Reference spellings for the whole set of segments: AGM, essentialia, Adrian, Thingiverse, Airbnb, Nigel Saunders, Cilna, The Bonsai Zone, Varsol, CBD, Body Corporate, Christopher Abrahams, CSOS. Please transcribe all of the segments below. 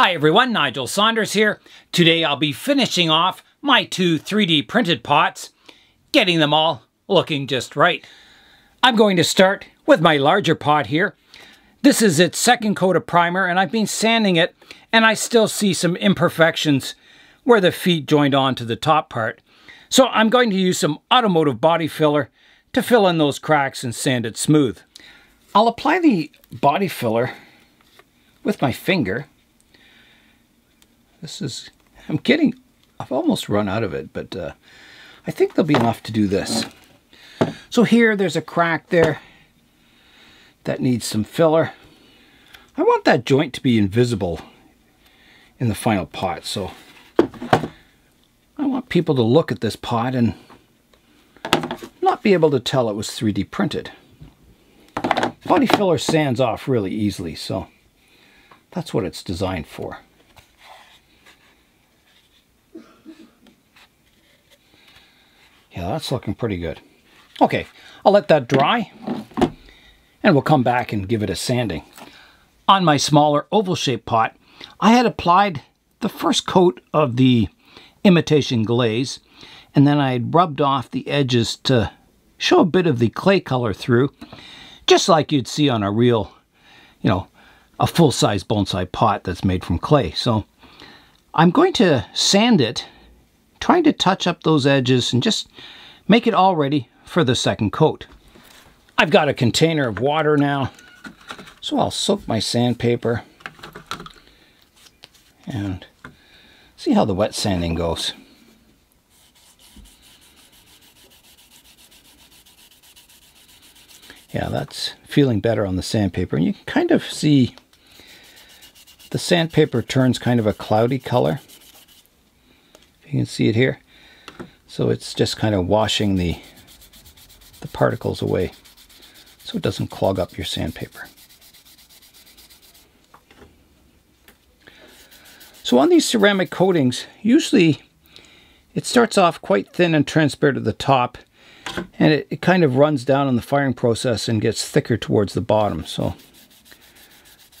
Hi everyone, Nigel Saunders here. Today I'll be finishing off my two 3D printed pots, getting them all looking just right. I'm going to start with my larger pot here. This is its second coat of primer and I've been sanding it, and I still see some imperfections where the feet joined on to the top part. So I'm going to use some automotive body filler to fill in those cracks and sand it smooth. I'll apply the body filler with my finger. I've almost run out of it, but I think there'll be enough to do this. So here, there's a crack there that needs some filler. I want that joint to be invisible in the final pot, so I want people to look at this pot and not be able to tell it was 3D printed. Body filler sands off really easily, so that's what it's designed for. Yeah, that's looking pretty good. Okay, I'll let that dry and we'll come back and give it a sanding. On my smaller oval-shaped pot, I had applied the first coat of the imitation glaze, and then I had rubbed off the edges to show a bit of the clay color through, just like you'd see on a real, a full-size bonsai pot that's made from clay. So I'm going to sand it, trying to touch up those edges and just make it all ready for the second coat. I've got a container of water now, so I'll soak my sandpaper and see how the wet sanding goes. Yeah, that's feeling better on the sandpaper, and you can kind of see the sandpaper turns kind of a cloudy color. You can see it here. So it's just kind of washing the particles away so it doesn't clog up your sandpaper. So on these ceramic coatings, usually it starts off quite thin and transparent at the top, and it kind of runs down in the firing process and gets thicker towards the bottom. So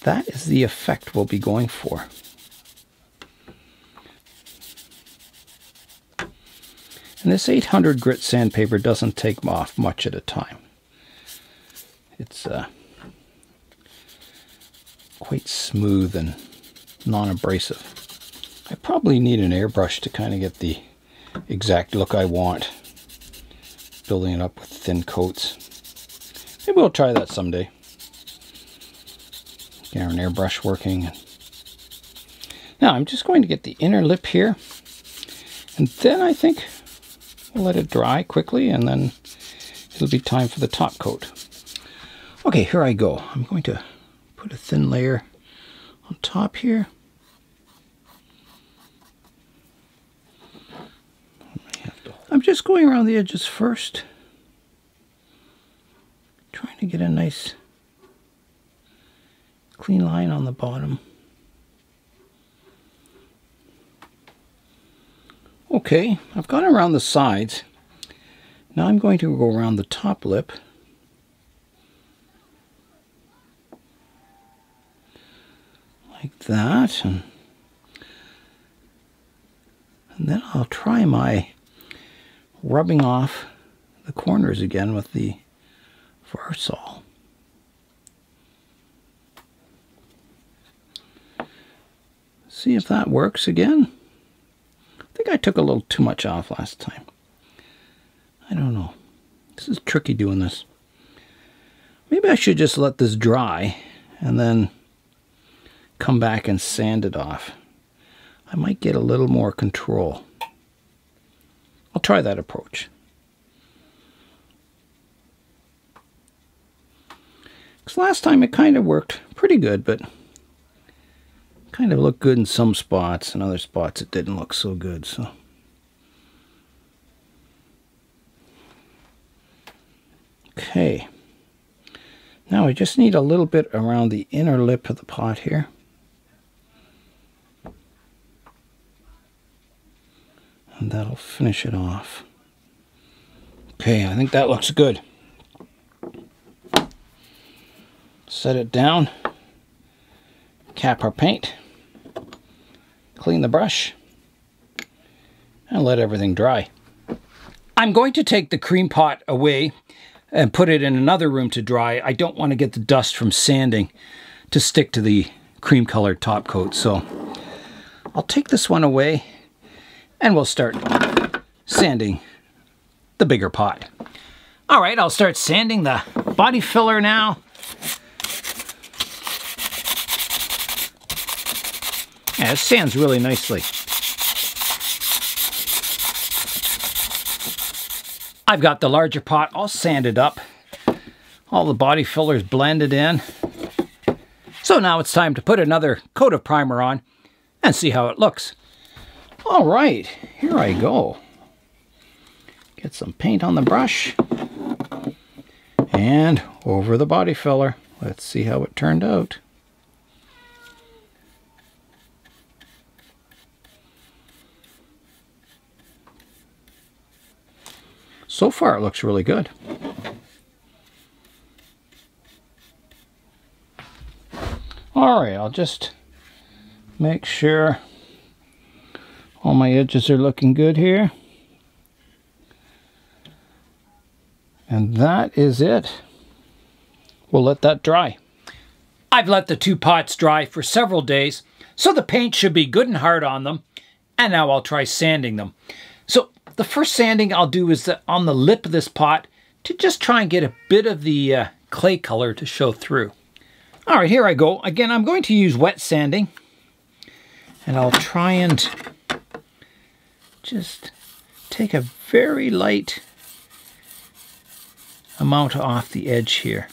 that is the effect we'll be going for. And this 800 grit sandpaper doesn't take off much at a time. It's quite smooth and non-abrasive. I probably need an airbrush to kind of get the exact look I want, building it up with thin coats. Maybe we'll try that someday. Get an airbrush working. Now I'm just going to get the inner lip here, and then I think we'll let it dry quickly, and then it'll be time for the top coat. Okay, here I go. I'm going to put a thin layer on top here. I'm just going around the edges first, trying to get a nice clean line on the bottom. Okay, I've gone around the sides. Now I'm going to go around the top lip. Like that. And then I'll try my rubbing off the corners again with the Varsol. See if that works again. I think I took a little too much off last time. I don't know. This is tricky doing this. Maybe I should just let this dry and then come back and sand it off. I might get a little more control. I'll try that approach. Because last time it kind of worked pretty good, but kind of looked good in some spots, and other spots it didn't look so good. So okay, now I just need a little bit around the inner lip of the pot here. And that'll finish it off. Okay, I think that looks good. Set it down, cap our paint. clean the brush, and let everything dry. I'm going to take the cream pot away and put it in another room to dry. I don't want to get the dust from sanding to stick to the cream colored top coat, so I'll take this one away and we'll start sanding the bigger pot. All right, I'll start sanding the body filler now. Yeah, it sands really nicely. I've got the larger pot all sanded up. All the body fillers blended in. So now it's time to put another coat of primer on and see how it looks. All right, here I go. Get some paint on the brush and over the body filler. Let's see how it turned out. So far it looks really good. All right, I'll just make sure all my edges are looking good here. And that is it. We'll let that dry. I've let the two pots dry for several days, so the paint should be good and hard on them. And now I'll try sanding them. So the first sanding I'll do is on the lip of this pot to just try and get a bit of the clay color to show through. All right, here I go. Again, I'm going to use wet sanding, and I'll try and just take a very light amount off the edge here,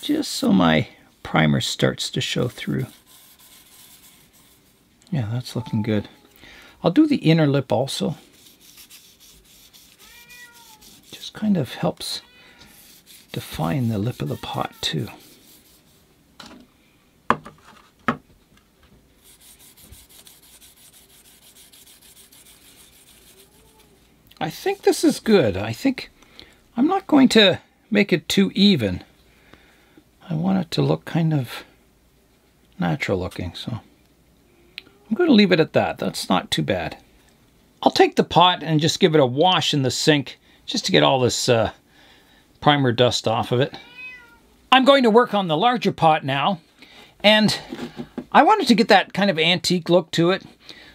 just so my primer starts to show through. Yeah, that's looking good. I'll do the inner lip also. Kind of helps define the lip of the pot too. I think this is good. I think I'm not going to make it too even. I want it to look kind of natural looking, so I'm going to leave it at that. That's not too bad. I'll take the pot and just give it a wash in the sink, just to get all this primer dust off of it. I'm going to work on the larger pot now, and I wanted to get that kind of antique look to it.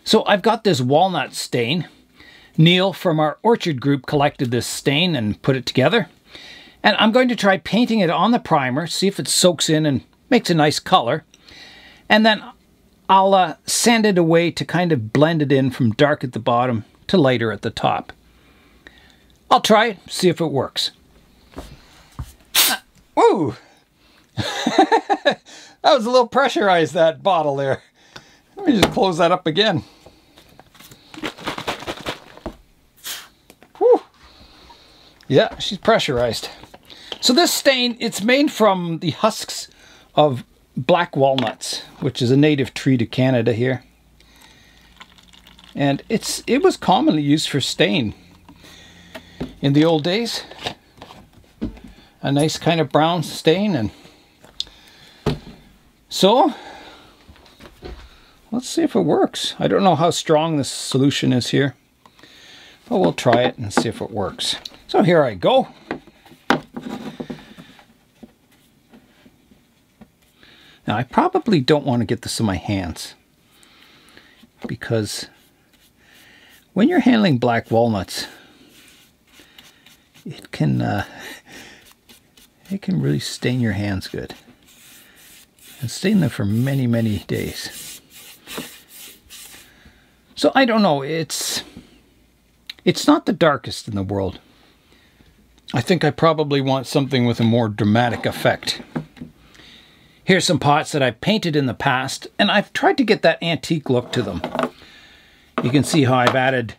So I've got this walnut stain. Neil from our orchard group collected this stain and put it together. And I'm going to try painting it on the primer, see if it soaks in and makes a nice color. And then I'll sand it away to kind of blend it in from dark at the bottom to lighter at the top. I'll try it, see if it works. Woo! That was a little pressurized, that bottle there. Let me just close that up again. Whew. Yeah, she's pressurized. So this stain, it's made from the husks of black walnuts, which is a native tree to Canada here. And it was commonly used for stain in the old days. A nice kind of brown stain. And so let's see if it works. I don't know how strong this solution is here, but we'll try it and see if it works. So here I go. Now I probably don't want to get this in my hands, because when you're handling black walnuts, it can really stain your hands good, and stain them for many, many days. So I don't know, it's not the darkest in the world. I think I probably want something with a more dramatic effect. Here's some pots that I've painted in the past, and I've tried to get that antique look to them. You can see how I've added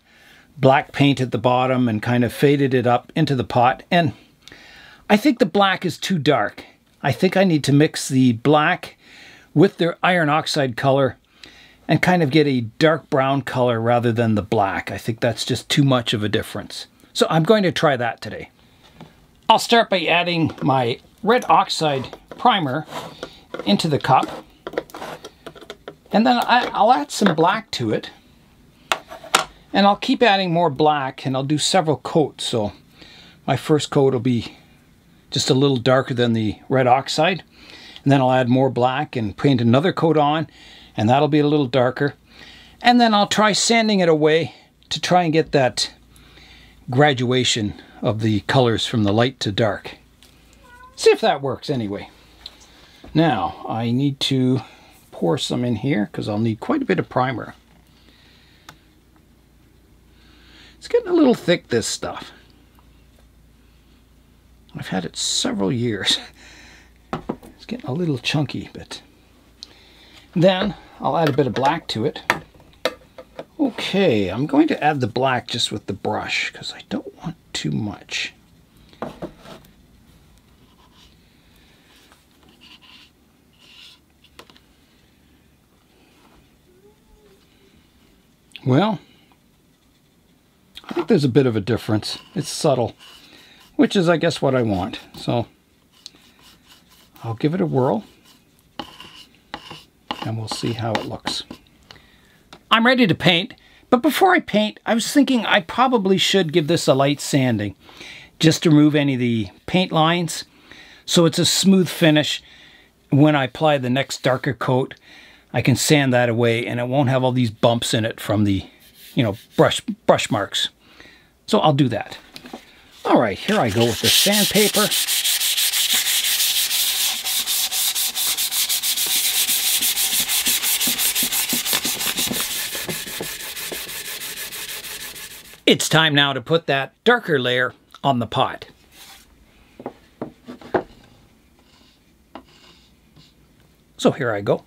black paint at the bottom and kind of faded it up into the pot, and I think the black is too dark. I think I need to mix the black with their iron oxide color and kind of get a dark brown color rather than the black. I think that's just too much of a difference. So I'm going to try that today. I'll start by adding my red oxide primer into the cup And then I'll add some black to it. And I'll keep adding more black, and I'll do several coats. So my first coat will be just a little darker than the red oxide. And then I'll add more black and paint another coat on, and that'll be a little darker. And then I'll try sanding it away to try and get that graduation of the colors from the light to dark. See if that works anyway. Now I need to pour some in here because I'll need quite a bit of primer. It's getting a little thick, this stuff. I've had it several years. It's getting a little chunky, but then I'll add a bit of black to it. Okay, I'm going to add the black just with the brush because I don't want too much. Well, I think there's a bit of a difference. It's subtle, which is, I guess, what I want. So I'll give it a whirl and we'll see how it looks. I'm ready to paint, but before I paint, I was thinking I probably should give this a light sanding just to remove any of the paint lines, so it's a smooth finish. When I apply the next darker coat, I can sand that away and it won't have all these bumps in it from the, you know, brush marks. So I'll do that. All right, here I go with the sandpaper. It's time now to put that darker layer on the pot. So here I go.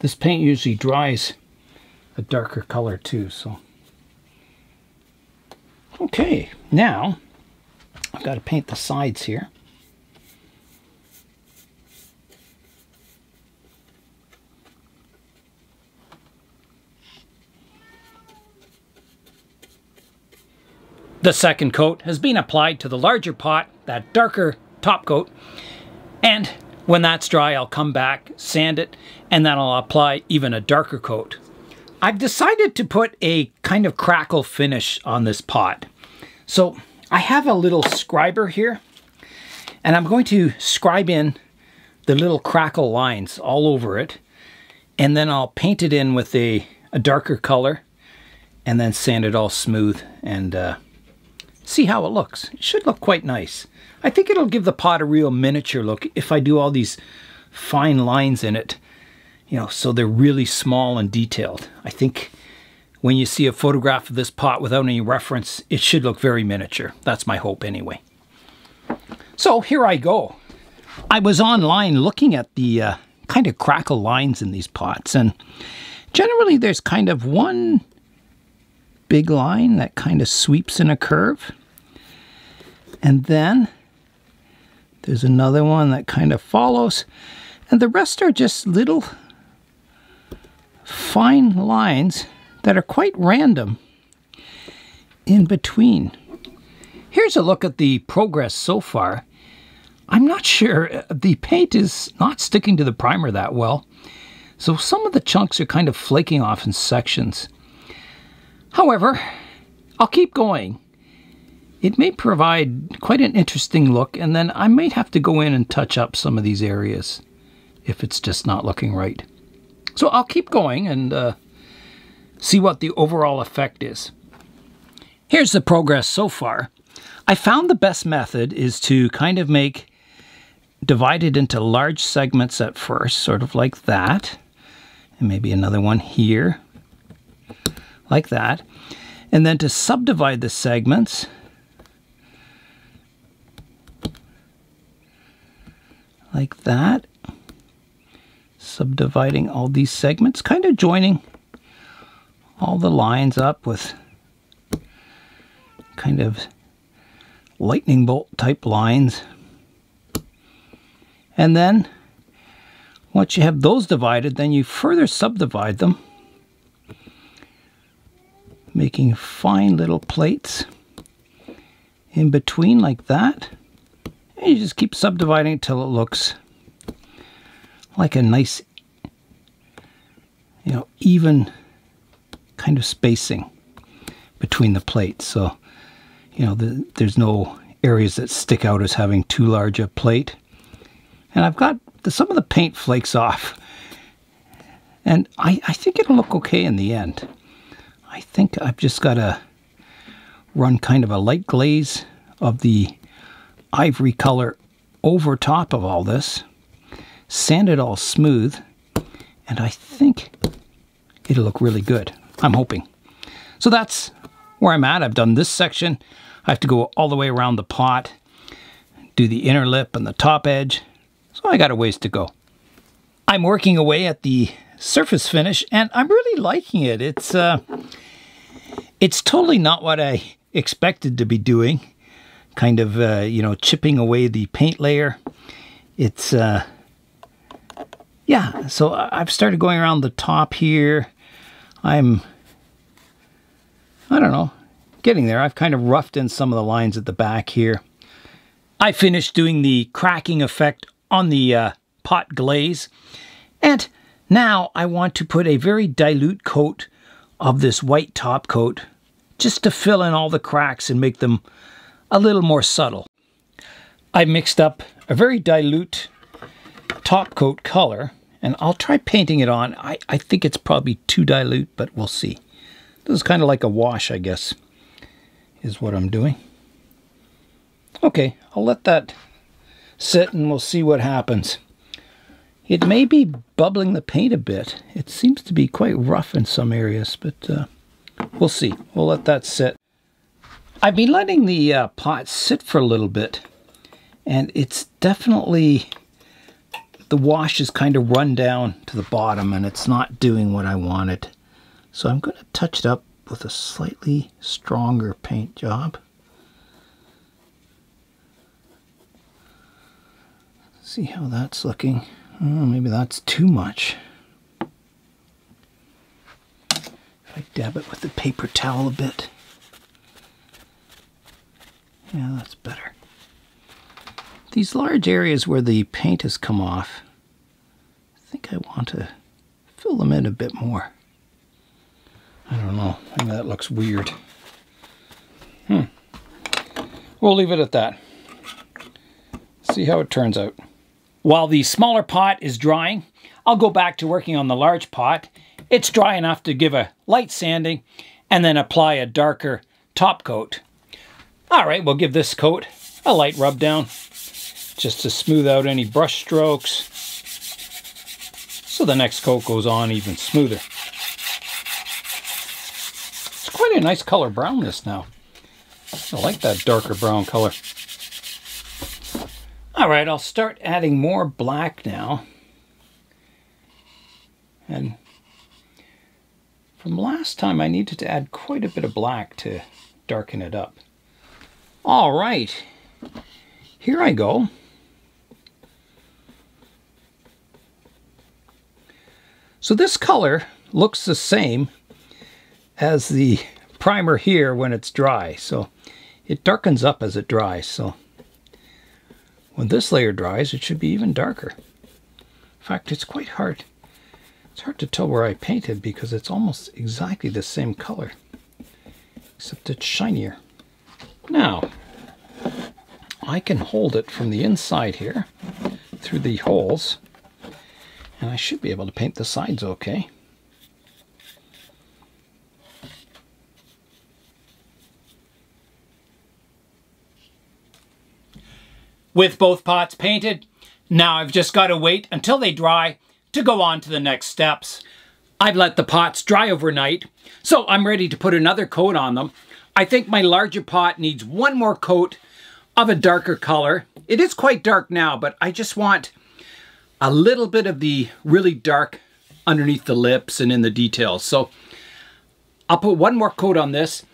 This paint usually dries a darker color too, so. Okay, now I've got to paint the sides here. The second coat has been applied to the larger pot, that darker top coat, and when that's dry, I'll come back, sand it, and then I'll apply even a darker coat. I've decided to put a kind of crackle finish on this pot. So I have a little scriber here, and I'm going to scribe in the little crackle lines all over it, and then I'll paint it in with a darker color, and then sand it all smooth and see how it looks. It should look quite nice. I think it'll give the pot a real miniature look if I do all these fine lines in it, you know, so they're really small and detailed. I think when you see a photograph of this pot without any reference, it should look very miniature. That's my hope anyway. So here I go. I was online looking at the kind of crackle lines in these pots, and generally there's kind of one big line that kind of sweeps in a curve, and then there's another one that kind of follows, and the rest are just little fine lines that are quite random in between. Here's a look at the progress so far. I'm not sure, the paint is not sticking to the primer that well, so some of the chunks are kind of flaking off in sections. However, I'll keep going. It may provide quite an interesting look, and then I might have to go in and touch up some of these areas if it's just not looking right. So I'll keep going and see what the overall effect is. Here's the progress so far. I found the best method is to kind of divide it into large segments at first, sort of like that, and maybe another one here. Like that, and then to subdivide the segments like that, subdividing all these segments, kind of joining all the lines up with kind of lightning bolt type lines, and then once you have those divided, then you further subdivide them, making fine little plates in between like that. And you just keep subdividing it till it looks like a nice, you know, even kind of spacing between the plates. So, you know, there's no areas that stick out as having too large a plate. And I've got some of the paint flakes off. And I think it'll look okay in the end. I think I've just got to run kind of a light glaze of the ivory color over top of all this, sand it all smooth, and I think it'll look really good. I'm hoping. So that's where I'm at. I've done this section. I have to go all the way around the pot, do the inner lip and the top edge. So I got a ways to go. I'm working away at the surface finish, and I'm really liking it. It's totally not what I expected to be doing. Kind of, you know, chipping away the paint layer. It's, yeah, so I've started going around the top here. I don't know, getting there. I've kind of roughed in some of the lines at the back here. I finished doing the cracking effect on the pot glaze, and now I want to put a very dilute coat of this white top coat just to fill in all the cracks and make them a little more subtle. I mixed up a very dilute top coat color, and I'll try painting it on. I think it's probably too dilute, but we'll see. This is kind of like a wash, I guess, is what I'm doing. Okay, I'll let that sit and we'll see what happens. It may be bubbling the paint a bit. It seems to be quite rough in some areas, but we'll see. We'll let that sit. I've been letting the pot sit for a little bit, and it's definitely, the wash is kind of run down to the bottom, and it's not doing what I wanted. So I'm going to touch it up with a slightly stronger paint job. See how that's looking. Oh, maybe that's too much. If I dab it with the paper towel a bit. Yeah, that's better. These large areas where the paint has come off, I think I want to fill them in a bit more. I don't know. I think that looks weird. We'll leave it at that. See how it turns out. While the smaller pot is drying, I'll go back to working on the large pot. It's dry enough to give a light sanding and then apply a darker top coat. All right, we'll give this coat a light rub down just to smooth out any brush strokes so the next coat goes on even smoother. It's quite a nice color brown this now. I like that darker brown color. All right, I'll start adding more black now. And from last time, I needed to add quite a bit of black to darken it up. All right, here I go. So this color looks the same as the primer here when it's dry. So it darkens up as it dries. So when this layer dries, it should be even darker. In fact, it's quite hard. It's hard to tell where I painted because it's almost exactly the same color, except it's shinier. Now, I can hold it from the inside here through the holes, and I should be able to paint the sides okay. With both pots painted, now I've just got to wait until they dry to go on to the next steps. I've let the pots dry overnight, so I'm ready to put another coat on them. I think my larger pot needs one more coat of a darker color. It is quite dark now, but I just want a little bit of the really dark underneath the lips and in the details. So I'll put one more coat on this,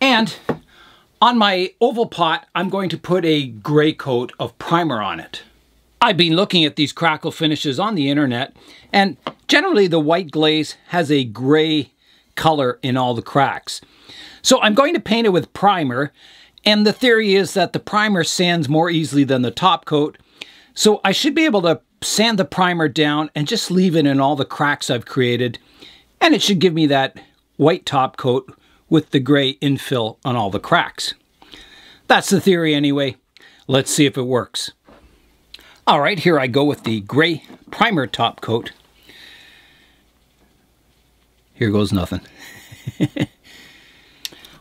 and on my oval pot, I'm going to put a gray coat of primer on it. I've been looking at these crackle finishes on the internet, and generally the white glaze has a gray color in all the cracks. So I'm going to paint it with primer, And the theory is that the primer sands more easily than the top coat. So I should be able to sand the primer down and just leave it in all the cracks I've created. And it should give me that white top coat with the gray infill on all the cracks. That's the theory anyway. Let's see if it works. All right, here I go with the gray primer top coat. Here goes nothing.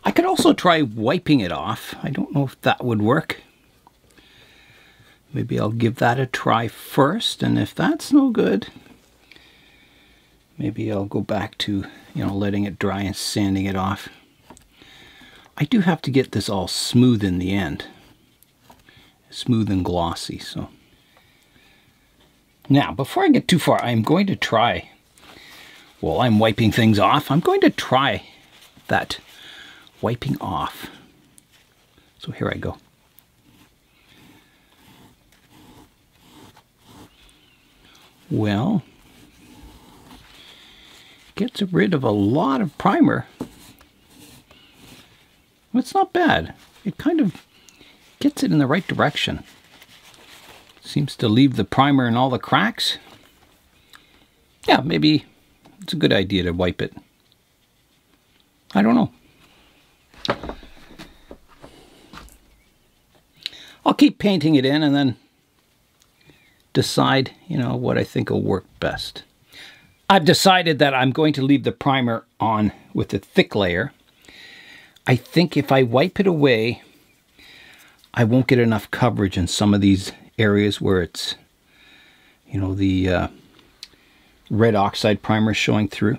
I could also try wiping it off. I don't know if that would work. Maybe I'll give that a try first, and if that's no good, maybe I'll go back to, you know, letting it dry and sanding it off. I do have to get this all smooth in the end. Smooth and glossy, so. Now, before I get too far, I'm going to try, while I'm wiping things off, I'm going to try that wiping off. So here I go. Well, gets rid of a lot of primer. It's not bad. It kind of gets it in the right direction. Seems to leave the primer in all the cracks. Yeah, maybe it's a good idea to wipe it. I don't know. I'll keep painting it in and then decide, you know, what I think will work best. I've decided that I'm going to leave the primer on with a thick layer. I think if I wipe it away, I won't get enough coverage in some of these areas where it's, you know, the red oxide primer showing through.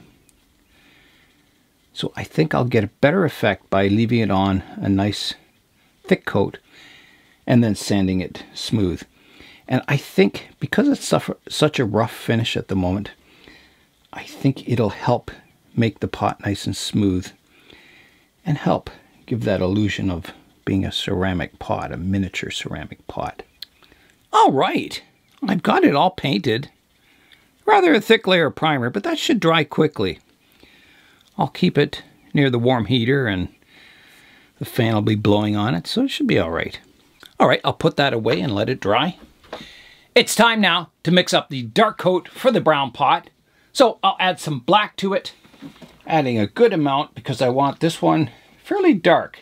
So I think I'll get a better effect by leaving it on a nice thick coat and then sanding it smooth. And I think because it's such a rough finish at the moment, I think it'll help make the pot nice and smooth, and help give that illusion of being a ceramic pot, a miniature ceramic pot. All right, I've got it all painted. Rather a thick layer of primer, but that should dry quickly. I'll keep it near the warm heater and the fan will be blowing on it, so it should be all right. All right, I'll put that away and let it dry. It's time now to mix up the dark coat for the brown pot. So I'll add some black to it. Adding a good amount because I want this one fairly dark.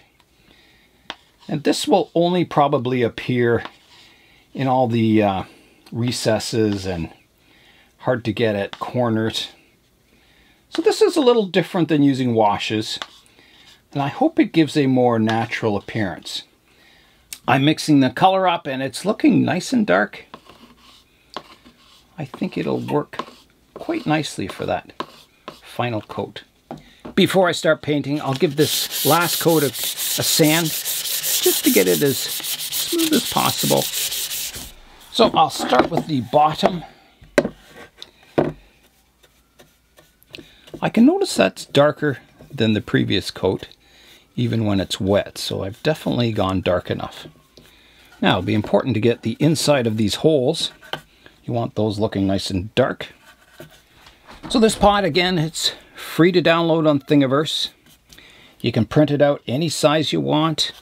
And this will only probably appear in all the recesses and hard to get at corners. So this is a little different than using washes. And I hope it gives a more natural appearance. I'm mixing the color up and it's looking nice and dark. I think it'll work quite nicely for that final coat. Before I start painting, I'll give this last coat of a sand just to get it as smooth as possible. So I'll start with the bottom. I can notice that's darker than the previous coat, even when it's wet, so I've definitely gone dark enough. Now, it'll be important to get the inside of these holes. You want those looking nice and dark. So this pot, again, it's free to download on Thingiverse. You can print it out any size you want.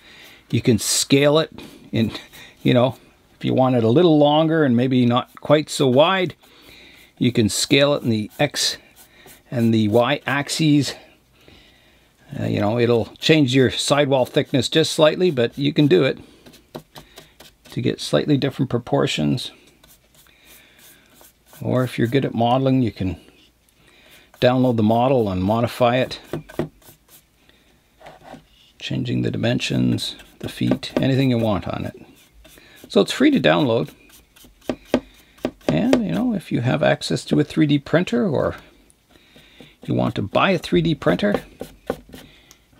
You can scale it in, you know, if you want it a little longer and maybe not quite so wide, you can scale it in the X and the Y axes. You know, it'll change your sidewall thickness just slightly, but you can do it to get slightly different proportions. Or if you're good at modeling, you can download the model and modify it, changing the dimensions, the feet, anything you want on it. So it's free to download, and you know, if you have access to a 3D printer or you want to buy a 3D printer,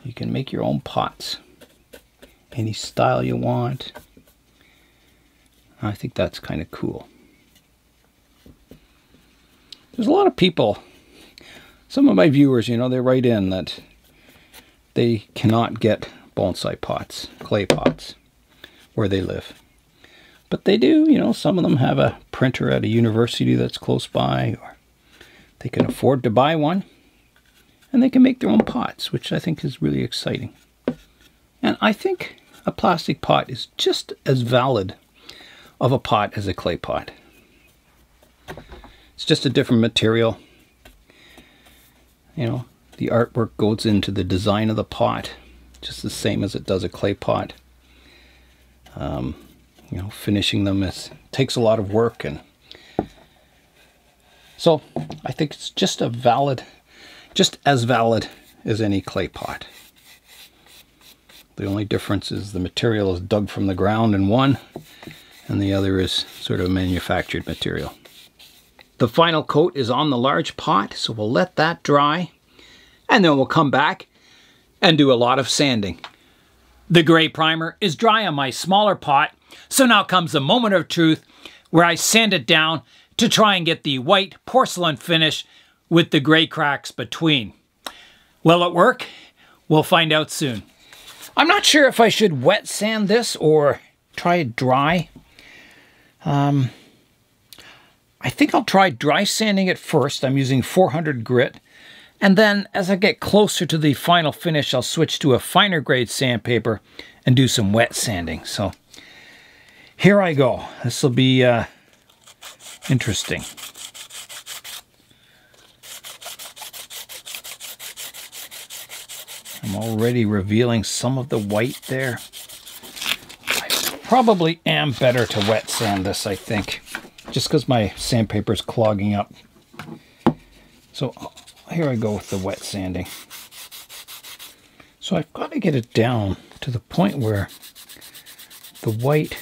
you can make your own pots any style you want. I think that's kind of cool. There's a lot of people. Some of my viewers, you know, they write in that they cannot get bonsai pots, clay pots, where they live. But they do, you know, some of them have a printer at a university that's close by, or they can afford to buy one, and they can make their own pots, which I think is really exciting. And I think a plastic pipe is just as valid of a pipe as a clay pipe. It's just a different material. You know, the artwork goes into the design of the pot, just the same as it does a clay pot. You know, finishing them takes a lot of work, and so I think it's just as valid as any clay pot. The only difference is the material is dug from the ground in one, and the other is sort of manufactured material. The final coat is on the large pot, so we'll let that dry, and then we'll come back and do a lot of sanding. The gray primer is dry on my smaller pot, so now comes the moment of truth where I sand it down to try and get the white porcelain finish with the gray cracks between. Will it work? We'll find out soon. I'm not sure if I should wet sand this or try it dry. I think I'll try dry sanding it first. I'm using 400 grit. And then as I get closer to the final finish, I'll switch to a finer grade sandpaper and do some wet sanding. So here I go. This will be interesting. I'm already revealing some of the white there. I probably am better to wet sand this, I think, just because my sandpaper is clogging up. So here I go with the wet sanding. So I've got to get it down to the point where the white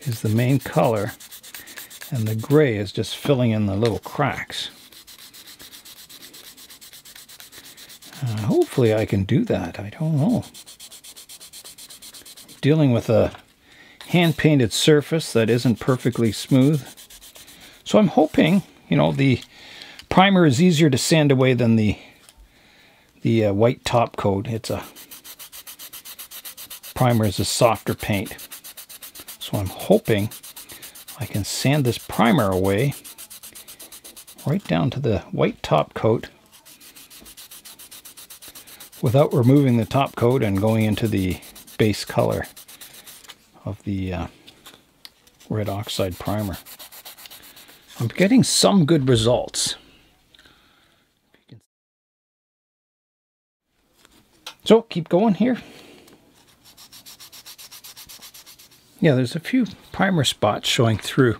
is the main color and the gray is just filling in the little cracks. Hopefully I can do that. I don't know. I'm dealing with a hand-painted surface that isn't perfectly smooth. So I'm hoping, you know, the primer is easier to sand away than the white top coat. Primer is a softer paint. So I'm hoping I can sand this primer away right down to the white top coat without removing the top coat and going into the base color of the red oxide primer. I'm getting some good results. So keep going here. Yeah, there's a few primer spots showing through.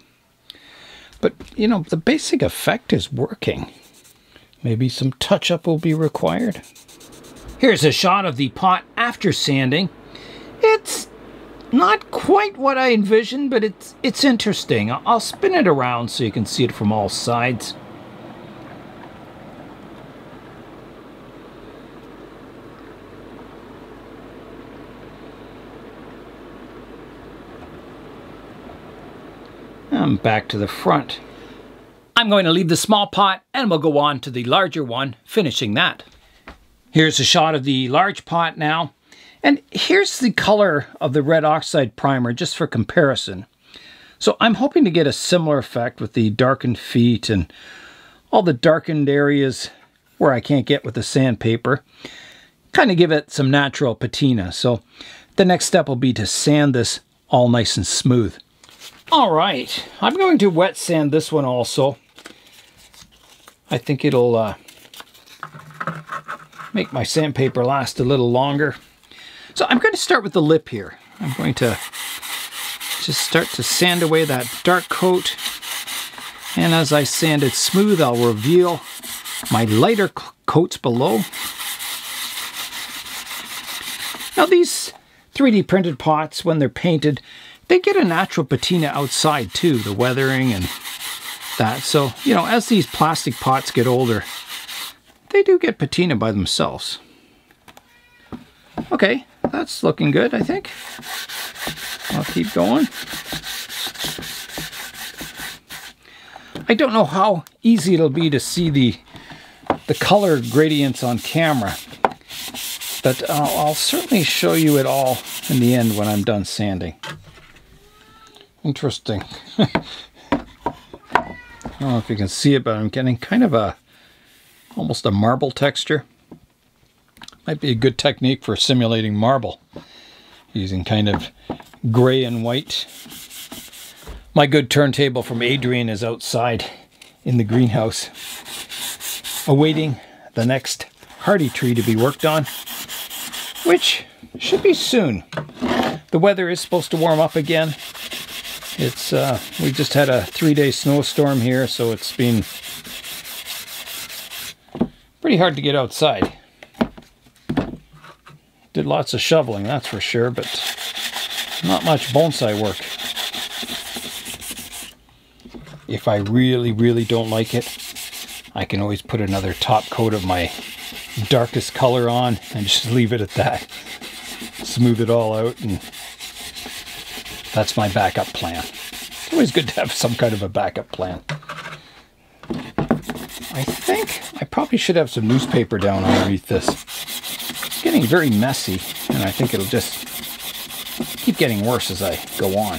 But, you know, the basic effect is working. Maybe some touch-up will be required. Here's a shot of the pot after sanding. It's not quite what I envisioned, but it's interesting. I'll spin it around so you can see it from all sides. I'm back to the front. I'm going to leave the small pot and we'll go on to the larger one, finishing that. Here's a shot of the large pot now, and here's the color of the red oxide primer just for comparison. So I'm hoping to get a similar effect with the darkened feet and all the darkened areas where I can't get with the sandpaper. Kind of give it some natural patina. So the next step will be to sand this all nice and smooth. All right, I'm going to wet sand this one also. I think it'll make my sandpaper last a little longer. So I'm going to start with the lip here. I'm going to just start to sand away that dark coat. And as I sand it smooth, I'll reveal my lighter coats below. Now these 3D printed pots, when they're painted, they get a natural patina outside too, the weathering and that. So, you know, as these plastic pots get older, they do get patina by themselves. Okay, that's looking good, I think. I'll keep going. I don't know how easy it'll be to see the color gradients on camera, but I'll certainly show you it all in the end when I'm done sanding. Interesting. I don't know if you can see it, but I'm getting kind of almost a marble texture. Might be a good technique for simulating marble. using kind of gray and white. My good turntable from Adrian is outside in the greenhouse, awaiting the next hardy tree to be worked on, which should be soon. The weather is supposed to warm up again. It's we just had a 3-day snowstorm here, so it's been pretty hard to get outside. Did lots of shoveling, that's for sure, but not much bonsai work. If I really don't like it, I can always put another top coat of my darkest color on and just leave it at that. Smooth it all out, and that's my backup plan. It's always good to have some kind of a backup plan. I think I probably should have some newspaper down underneath this. It's getting very messy, and I think it'll just keep getting worse as I go on.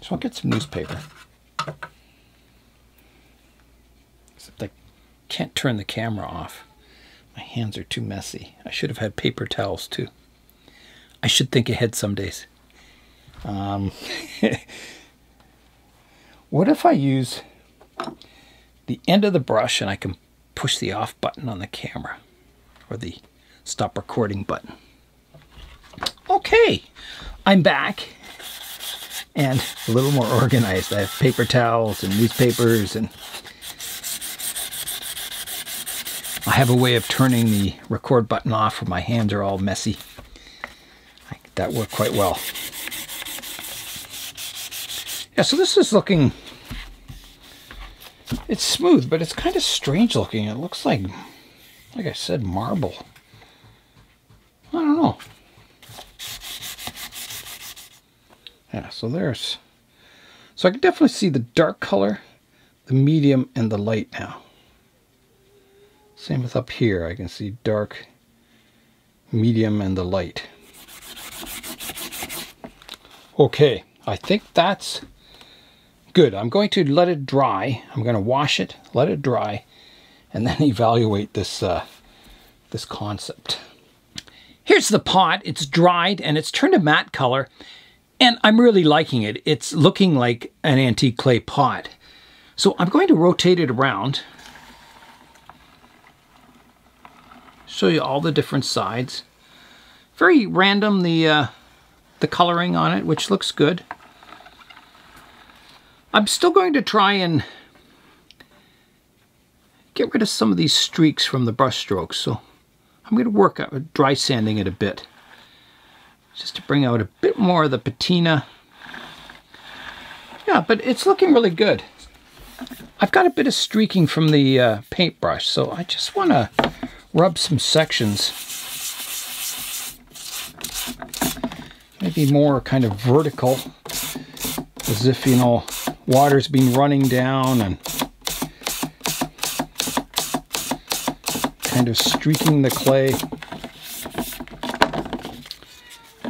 So I'll get some newspaper. Except I can't turn the camera off. My hands are too messy. I should have had paper towels too. I should think ahead some days. What if I use the end of the brush and I can push the off button on the camera, or the stop recording button? Okay, I'm back and a little more organized. I have paper towels and newspapers, and I have a way of turning the record button off when my hands are all messy. That worked quite well. Yeah, so this is looking, it's smooth, but it's kind of strange looking. It looks like I said, marble. I don't know. Yeah, so there's, so I can definitely see the dark color, the medium, and the light now. Same with up here. I can see dark, medium, and the light. Okay, I think that's good. I'm going to let it dry. I'm going to wash it, let it dry, and then evaluate this this concept. Here's the pot. It's dried and it's turned a matte color, and I'm really liking it. It's looking like an antique clay pot. So I'm going to rotate it around, show you all the different sides. Very random, the coloring on it, which looks good. I'm still going to try and get rid of some of these streaks from the brush strokes, so I'm going to work out dry sanding it a bit, just to bring out a bit more of the patina. Yeah, but it's looking really good. I've got a bit of streaking from the paintbrush, so I just want to rub some sections. Maybe more kind of vertical, as if, you know, water's been running down and kind of streaking the clay.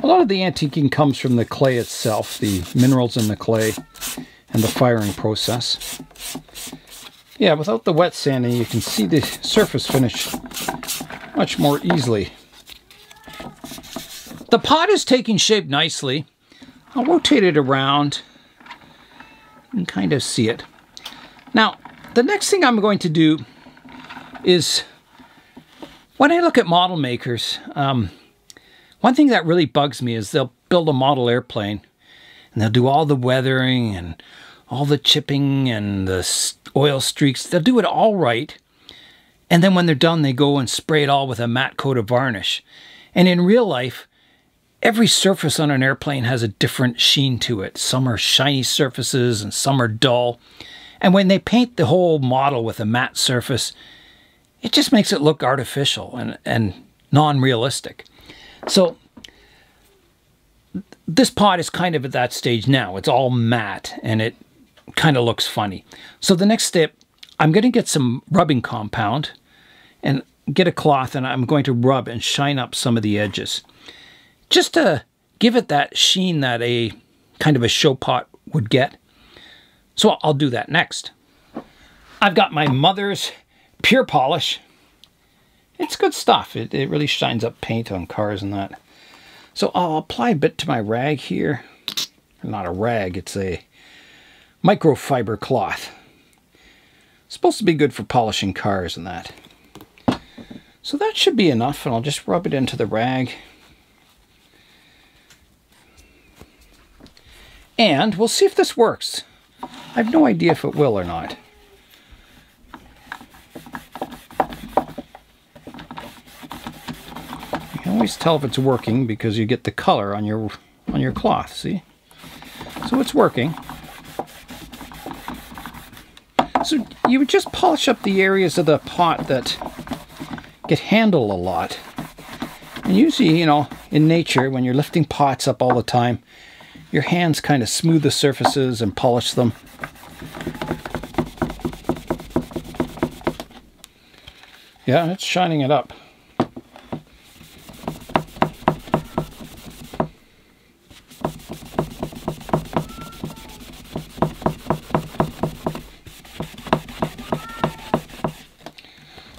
A lot of the antiquing comes from the clay itself, the minerals in the clay and the firing process. Yeah, without the wet sanding, you can see the surface finish much more easily. The pot is taking shape nicely. I'll rotate it around and kind of see it. Now, the next thing I'm going to do is, when I look at model makers, one thing that really bugs me is they'll build a model airplane and they'll do all the weathering and all the chipping and the oil streaks. They'll do it all right. And then when they're done, they go and spray it all with a matte coat of varnish. And in real life, every surface on an airplane has a different sheen to it. Some are shiny surfaces and some are dull. And when they paint the whole model with a matte surface, it just makes it look artificial and non-realistic. So this pot is kind of at that stage now. It's all matte and it kind of looks funny. So the next step, I'm going to get some rubbing compound and get a cloth, and I'm going to rub and shine up some of the edges, just to give it that sheen that a kind of a show pot would get. So I'll do that next. I've got my mother's Pure Polish. it's good stuff. It really shines up paint on cars and that. So I'll apply a bit to my rag here. Not a rag, it's a microfiber cloth. It's supposed to be good for polishing cars and that. So that should be enough, and I'll just rub it into the rag. And we'll see if this works. I have no idea if it will or not. You can always tell if it's working because you get the color on your cloth, see? So it's working. So you would just polish up the areas of the pot that get handled a lot. And usually, you know, in nature, when you're lifting pots up all the time, your hands kind of smooth the surfaces and polish them. Yeah, it's shining it up.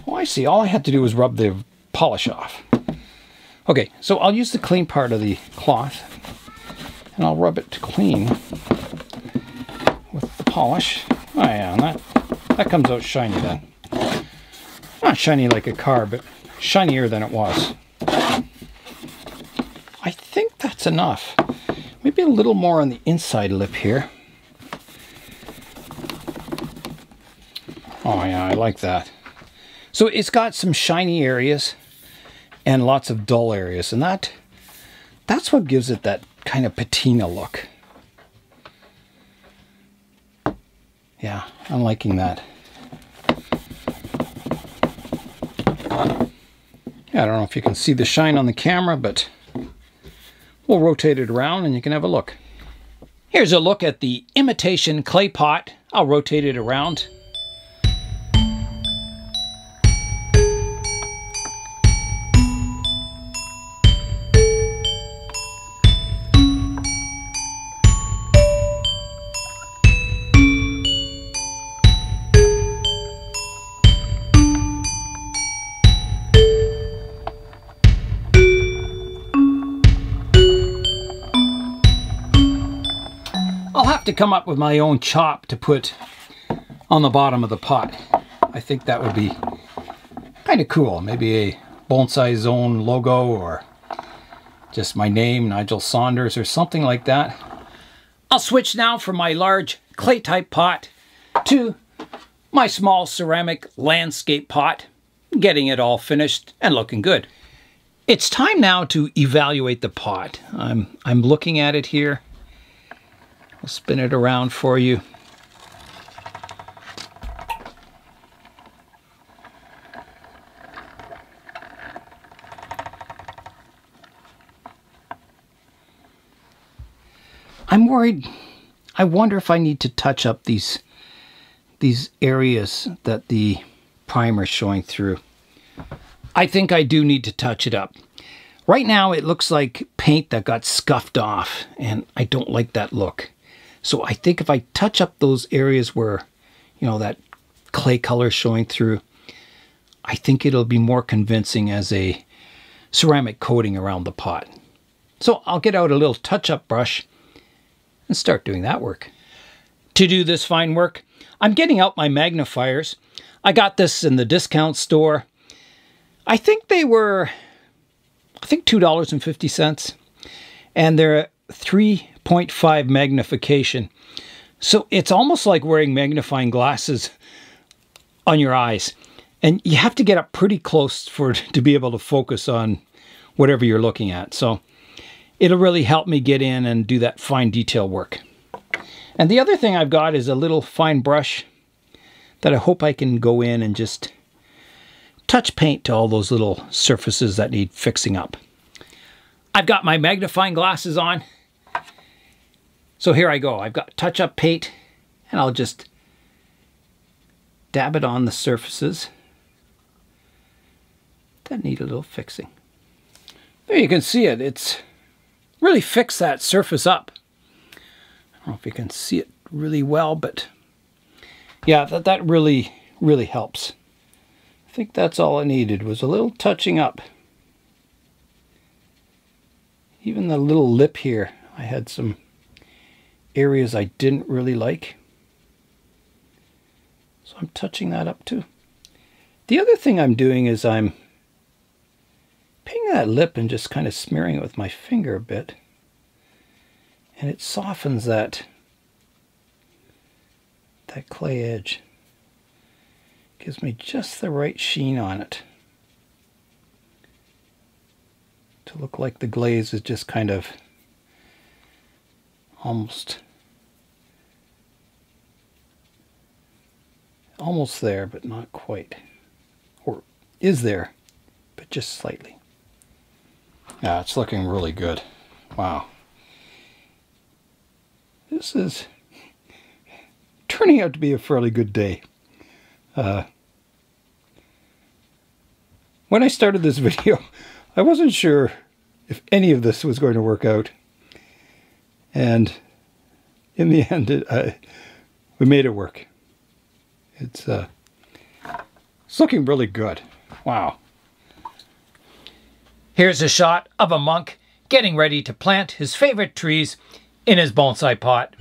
Oh, I see. All I had to do was rub the polish off. Okay, so I'll use the clean part of the cloth. And I'll rub it to clean with the polish. Oh yeah, and that comes out shiny then. Not shiny like a car, but shinier than it was. I think that's enough. Maybe a little more on the inside lip here. Oh yeah, I like that. So it's got some shiny areas and lots of dull areas, and that's what gives it that kind of patina look. Yeah, I'm liking that. Yeah, I don't know if you can see the shine on the camera, but we'll rotate it around and you can have a look. Here's a look at the imitation clay pot. I'll rotate it around. To come up with my own chop to put on the bottom of the pot. I think that would be kind of cool. Maybe a Bonsai Zone logo or just my name, Nigel Saunders, or something like that. I'll switch now from my large clay type pot to my small ceramic landscape pot, getting it all finished and looking good. It's time now to evaluate the pot. I'm looking at it here. I'll spin it around for you. I'm worried. I wonder if I need to touch up these areas that the primer's showing through. I think I do need to touch it up. Right now it looks like paint that got scuffed off, and I don't like that look. So I think if I touch up those areas where, you know, that clay color showing through, I think it'll be more convincing as a ceramic coating around the pot. So I'll get out a little touch-up brush and start doing that work. To do this fine work, I'm getting out my magnifiers. I got this in the discount store. I think they were, $2.50, and they're 3.5 magnification. So it's almost like wearing magnifying glasses on your eyes. And you have to get up pretty close to be able to focus on whatever you're looking at. So it'll really help me get in and do that fine detail work. And the other thing I've got is a little fine brush that I hope I can go in and just touch paint to all those little surfaces that need fixing up. I've got my magnifying glasses on. So here I go. I've got touch-up paint, and I'll just dab it on the surfaces that need a little fixing. There you can see it. It's really fixed that surface up. I don't know if you can see it really well, but yeah, that really helps I think that's all it needed, was a little touching up. Even the little lip here, I had some areas I didn't really like. So I'm touching that up too. The other thing I'm doing is I'm painting that lip and just kind of smearing it with my finger a bit. And it softens that clay edge. Gives me just the right sheen on it to look like the glaze is just kind of almost there, but not quite, or is there, but just slightly. Yeah, it's looking really good. Wow, this is turning out to be a fairly good day. When I started this video, I wasn't sure if any of this was going to work out, and in the end, we made it work. It's looking really good. Wow. Here's a shot of a monk getting ready to plant his favorite trees in his bonsai pot.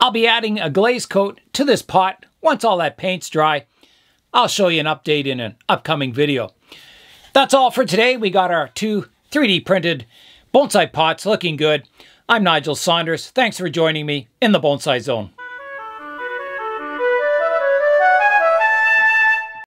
I'll be adding a glaze coat to this pot once all that paint's dry. I'll show you an update in an upcoming video. That's all for today. We got our two 3D printed bonsai pots looking good. I'm Nigel Saunders. Thanks for joining me in the Bonsai Zone.